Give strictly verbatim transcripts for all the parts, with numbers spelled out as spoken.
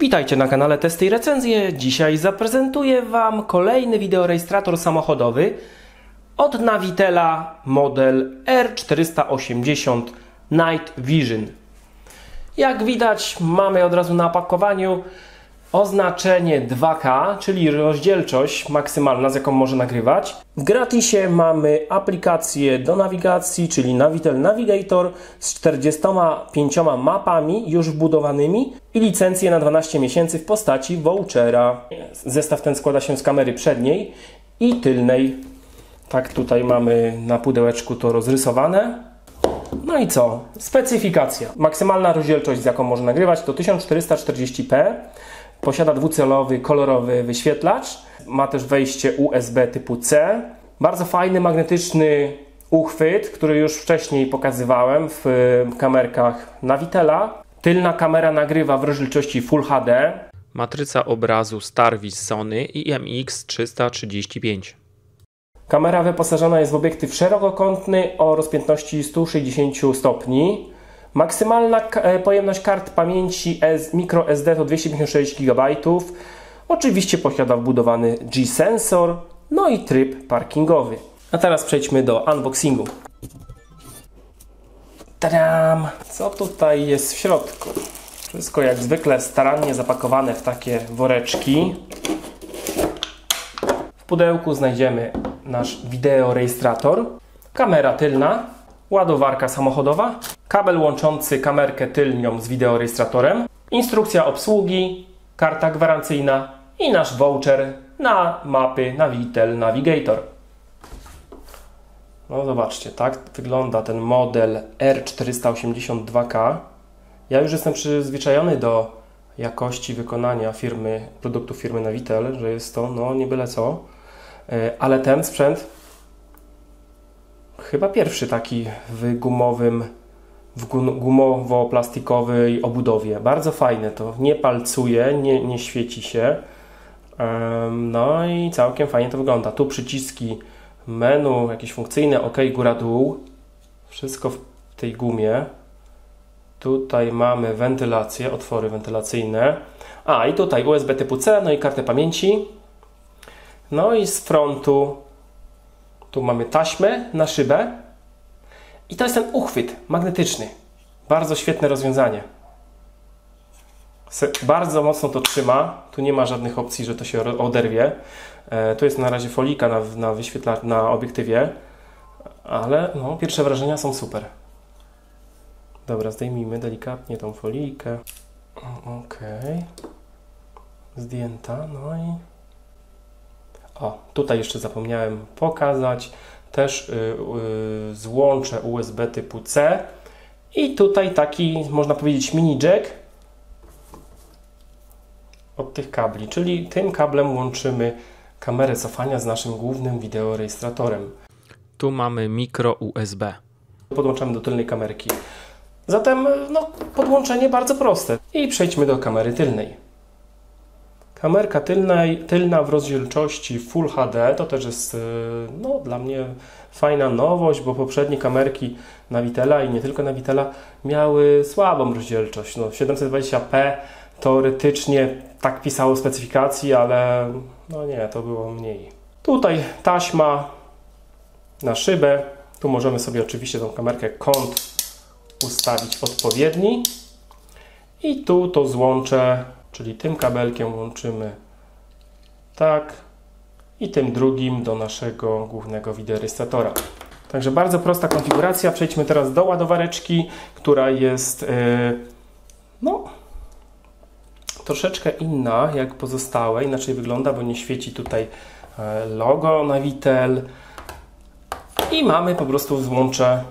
Witajcie na kanale Testy i Recenzje. Dzisiaj zaprezentuję Wam kolejny wideorejestrator samochodowy od Navitela, model R czterysta osiemdziesiąt Night Vision. Jak widać, mamy od razu na opakowaniu oznaczenie dwa K, czyli rozdzielczość maksymalna, z jaką może nagrywać. W gratisie mamy aplikację do nawigacji, czyli Navitel Navigator z czterdziestoma pięcioma mapami już wbudowanymi i licencję na dwanaście miesięcy w postaci vouchera. Zestaw ten składa się z kamery przedniej i tylnej. Tak, tutaj mamy na pudełeczku to rozrysowane. No i co? Specyfikacja. Maksymalna rozdzielczość, z jaką może nagrywać, to tysiąc czterysta czterdzieści p. Posiada dwucelowy, kolorowy wyświetlacz. Ma też wejście U S B typu C. Bardzo fajny, magnetyczny uchwyt, który już wcześniej pokazywałem w kamerkach Navitela. Tylna kamera nagrywa w rozdzielczości Full H D. Matryca obrazu STARVIS Sony I M X trzysta trzydzieści pięć. Kamera wyposażona jest w obiektyw szerokokątny o rozpiętności sto sześćdziesiąt stopni. Maksymalna pojemność kart pamięci microSD to dwieście pięćdziesiąt sześć gigabajtów. Oczywiście posiada wbudowany G sensor, no i tryb parkingowy. A teraz przejdźmy do unboxingu. Tadam! Co tutaj jest w środku? Wszystko jak zwykle starannie zapakowane w takie woreczki. W pudełku znajdziemy nasz wideorejestrator, kamera tylna, ładowarka samochodowa, kabel łączący kamerkę tylnią z wideorejestratorem, instrukcja obsługi, karta gwarancyjna i nasz voucher na mapy Navitel Navigator. No zobaczcie, tak wygląda ten model R czterysta osiemdziesiąt dwa K. Ja już jestem przyzwyczajony do jakości wykonania firmy, produktów firmy Navitel, że jest to no nie byle co. Ale ten sprzęt chyba pierwszy taki w gumowym, w gumowo-plastikowej obudowie. Bardzo fajne to, nie palcuje, nie, nie świeci się. No i całkiem fajnie to wygląda. Tu przyciski menu, jakieś funkcyjne, OK, góra, dół. Wszystko w tej gumie. Tutaj mamy wentylację, otwory wentylacyjne. A i tutaj U S B typu C, no i kartę pamięci. No i z frontu tu mamy taśmę na szybę i to jest ten uchwyt magnetyczny. Bardzo świetne rozwiązanie. Bardzo mocno to trzyma. Tu nie ma żadnych opcji, że to się oderwie. E, tu jest na razie folika na, na wyświetlacz, na obiektywie, ale no, pierwsze wrażenia są super. Dobra, zdejmijmy delikatnie tą folijkę. Ok. Zdjęta. No i... O, tutaj jeszcze zapomniałem pokazać, też yy, yy, złącze U S B typu C i tutaj taki, można powiedzieć, mini jack od tych kabli, czyli tym kablem łączymy kamerę cofania z naszym głównym wideorejestratorem. Tu mamy mikro U S B. Podłączamy do tylnej kamerki. Zatem no, podłączenie bardzo proste. I przejdźmy do kamery tylnej. Kamerka tylna, tylna w rozdzielczości Full H D to też jest no, dla mnie fajna nowość, bo poprzednie kamerki Navitela i nie tylko Navitela miały słabą rozdzielczość. No, siedemset dwadzieścia p teoretycznie tak pisało w specyfikacji, ale no nie, to było mniej. Tutaj taśma na szybę. Tu możemy sobie oczywiście tą kamerkę kąt ustawić odpowiedni. I tu to złączę. Czyli tym kabelkiem łączymy tak i tym drugim do naszego głównego wideorejestratora. Także bardzo prosta konfiguracja. Przejdźmy teraz do ładowareczki, która jest yy, no, troszeczkę inna jak pozostałe. Inaczej wygląda, bo nie świeci tutaj logo Navitel. I mamy po prostu złącze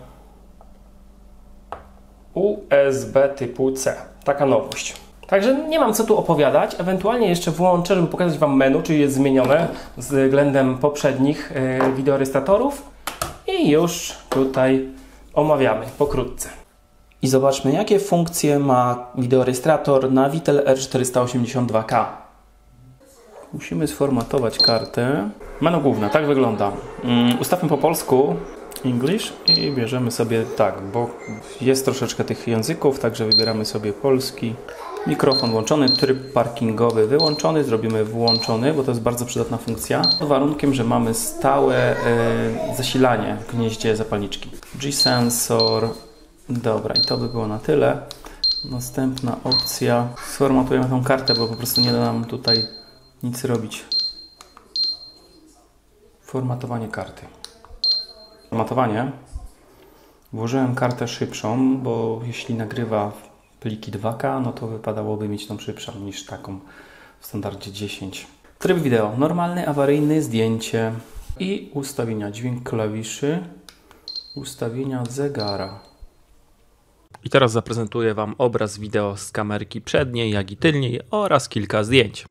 U S B typu C. Taka nowość. Także nie mam co tu opowiadać, ewentualnie jeszcze włączę, żeby pokazać Wam menu, czyli jest zmienione względem poprzednich wideorejestratorów i już tutaj omawiamy pokrótce. I zobaczmy, jakie funkcje ma wideorejestrator Navitel R czterysta osiemdziesiąt dwa K. Musimy sformatować kartę. Menu główne, tak wygląda. Ustawmy po polsku English i bierzemy sobie tak, bo jest troszeczkę tych języków, także wybieramy sobie polski. Mikrofon włączony, tryb parkingowy wyłączony, zrobimy włączony, bo to jest bardzo przydatna funkcja. Pod warunkiem, że mamy stałe yy, zasilanie w gnieździe zapalniczki. G sensor, dobra, i to by było na tyle. Następna opcja, sformatujemy tą kartę, bo po prostu nie da nam tutaj nic robić. Formatowanie karty. Formatowanie. Włożyłem kartę szybszą, bo jeśli nagrywa pliki dwa K, no to wypadałoby mieć tą szybszą niż taką w standardzie dziesięć. Tryb wideo. Normalny, awaryjny, zdjęcie i ustawienia. Dźwięk klawiszy, ustawienia zegara. I teraz zaprezentuję Wam obraz wideo z kamerki przedniej, jak i tylniej oraz kilka zdjęć.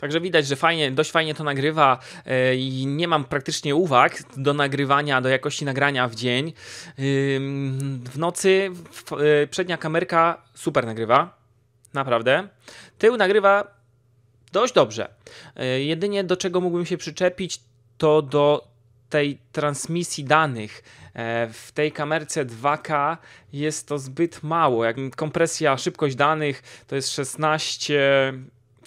Także widać, że fajnie, dość fajnie to nagrywa i nie mam praktycznie uwag do nagrywania, do jakości nagrania w dzień. W nocy przednia kamerka super nagrywa, naprawdę. Tył nagrywa dość dobrze. Jedynie do czego mógłbym się przyczepić, to do tej transmisji danych. W tej kamerce dwa K jest to zbyt mało. Kompresja, szybkość danych to jest szesnaście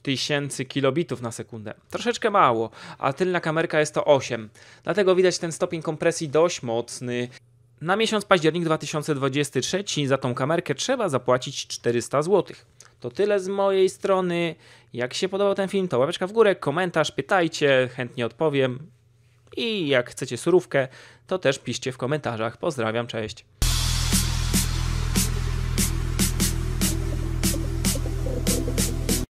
tysięcy kilobitów na sekundę. Troszeczkę mało, a tylna kamerka jest to osiem. Dlatego widać ten stopień kompresji dość mocny. Na miesiąc październik dwa tysiące dwudziesty trzeci za tą kamerkę trzeba zapłacić czterysta złotych. To tyle z mojej strony. Jak się podobał ten film, to łapeczka w górę, komentarz, pytajcie, chętnie odpowiem. I jak chcecie surówkę, to też piszcie w komentarzach. Pozdrawiam, cześć.